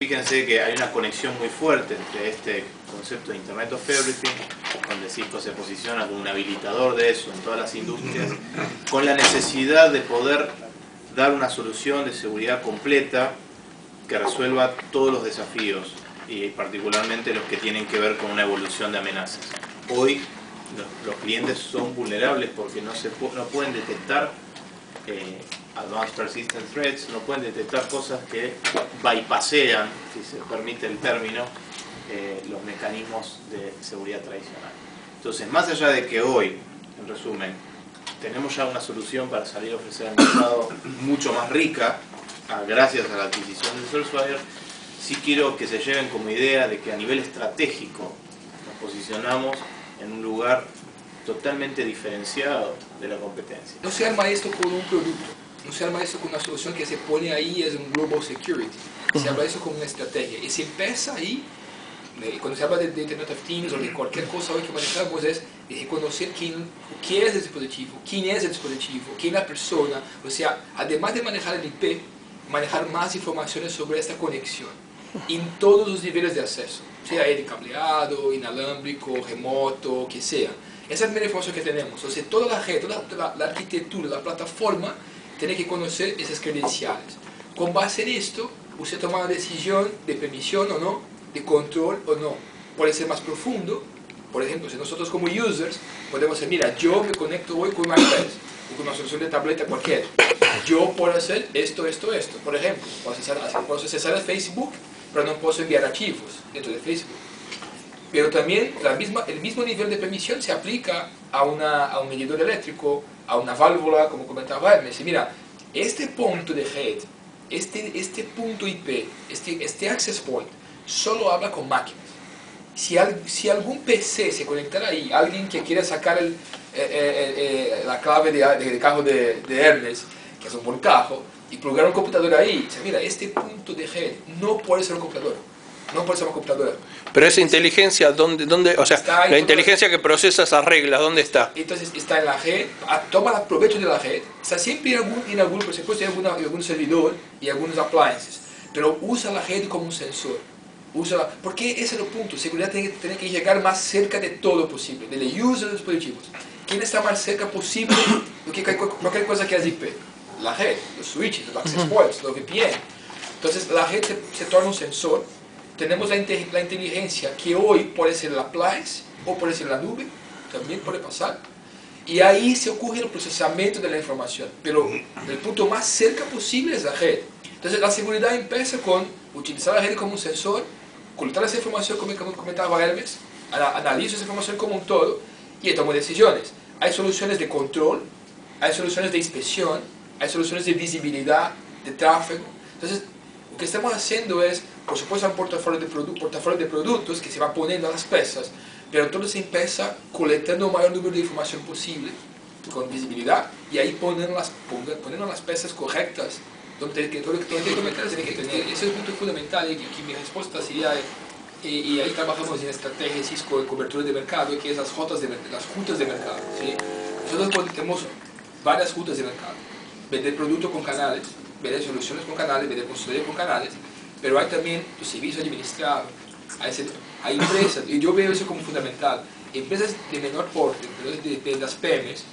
Fíjense que hay una conexión muy fuerte entre este concepto de Internet of Everything, donde Cisco se posiciona como un habilitador de eso en todas las industrias, con la necesidad de poder dar una solución de seguridad completa que resuelva todos los desafíos y particularmente los que tienen que ver con una evolución de amenazas. Hoy los clientes son vulnerables porque no pueden detectar Advanced Persistent Threats, no pueden detectar cosas que bypasean, si se permite el término, los mecanismos de seguridad tradicional. Entonces, más allá de que hoy, en resumen, tenemos ya una solución para salir a ofrecer al mercado mucho más rica, gracias a la adquisición de Sourcefire, sí quiero que se lleven como idea de que a nivel estratégico nos posicionamos en un lugar totalmente diferenciado de la competencia. No se arma esto con un producto. No se arma eso con una solución que se pone ahí, es un global security. Se habla eso con una estrategia. Y se empieza ahí, cuando se habla de Internet of Teams o de cualquier cosa hoy que manejamos, es de reconocer quién es el dispositivo, quién es la persona. O sea, además de manejar el IP, manejar más informaciones sobre esta conexión en todos los niveles de acceso, sea el cableado, inalámbrico, remoto, que sea. Esa es la información que tenemos. O sea, toda la red, toda la arquitectura, la plataforma, tiene que conocer esas credenciales. Con base en esto, usted toma la decisión de permisión o no, de control o no. Puede ser más profundo. Por ejemplo, si nosotros como users podemos decir, mira, yo me conecto hoy con MySpace o con una solución de tableta cualquiera. Yo puedo hacer esto, esto, esto. Por ejemplo, puedo accesar a Facebook, pero no puedo enviar archivos dentro de Facebook. Pero también el mismo nivel de permisión se aplica a un medidor eléctrico, a una válvula, como comentaba Hermes. Y mira, este punto de red, este punto IP, este access point, solo habla con máquinas. Si algún PC se conectara ahí, alguien que quiera sacar la clave del carro de Hermes, que es un buen carro, y plugar un computador ahí, dice, mira, este punto de red no puede ser un computador. No puede ser una computadora. Pero esa inteligencia, ¿dónde? O sea, la inteligencia que procesa esas reglas, ¿dónde está? Entonces está en la red, toma provecho de la red, está siempre en algún por supuesto, en algún servidor y algunos appliances, pero usa la red como un sensor. Porque ese es el punto, seguridad tiene que llegar más cerca de todo posible, de los usuarios de los dispositivos. ¿Quién está más cerca posible de que cualquier cosa que es IP? La red, los switches, los access points, los VPN. Entonces la red se torna un sensor. Tenemos la inteligencia que hoy puede ser la appliance o puede ser la nube, también puede pasar. Y ahí se ocurre el procesamiento de la información, pero el punto más cerca posible es la red. Entonces la seguridad empieza con utilizar la red como un sensor, colectar esa información como comentaba Hermes, analizo esa información como un todo y tomo decisiones. Hay soluciones de control, hay soluciones de inspección, hay soluciones de visibilidad, de tráfego. Entonces lo que estamos haciendo es, por supuesto, un portafolio de productos que se va poniendo a las piezas, pero todo se empieza colectando el mayor número de información posible, con visibilidad, y ahí poniendo las piezas correctas, donde todo lo que tiene que tener. Ese es un punto fundamental, y aquí mi respuesta sería, y ahí trabajamos en estrategias, Cisco, en cobertura de mercado, que es las juntas de mercado, ¿sí? Nosotros tenemos varias juntas de mercado, vender productos con canales, vender soluciones con canales, vender consultoría con canales, pero hay también tu servicio administrado, hay empresas, y yo veo eso como fundamental. Empresas de menor porte, de las PMEs,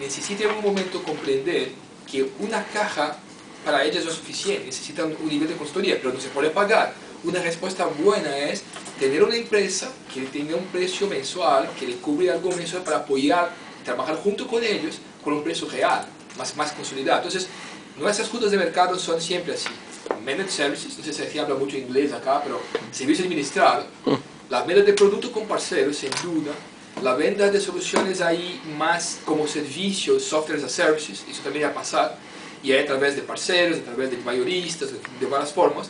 necesitan en un momento comprender que una caja para ellas no es suficiente, necesitan un nivel de consultoría, pero no se puede pagar. Una respuesta buena es tener una empresa que tenga un precio mensual, que le cubre algo mensual para apoyar, trabajar junto con ellos con un precio real, más consolidado. Entonces, nuestras juntas de mercado son siempre así. Managed services, no sé si habla mucho inglés acá, pero servicio administrado, la venta de productos con parceros, sin duda, la venta de soluciones ahí más como servicios, software as a services, eso también va a pasar, y ahí a través de parceros, a través de mayoristas, de varias formas,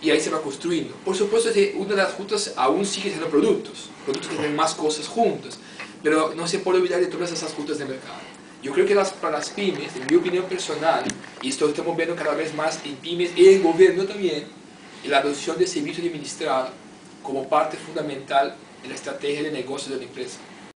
y ahí se va construyendo. Por supuesto, una de las juntas aún sigue siendo productos que tienen más cosas juntas, pero no se puede olvidar de todas esas juntas de mercado. Yo creo que para las pymes, en mi opinión personal, y esto estamos viendo cada vez más en pymes y en gobierno también, la adopción de servicios administrados como parte fundamental de la estrategia de negocio de la empresa.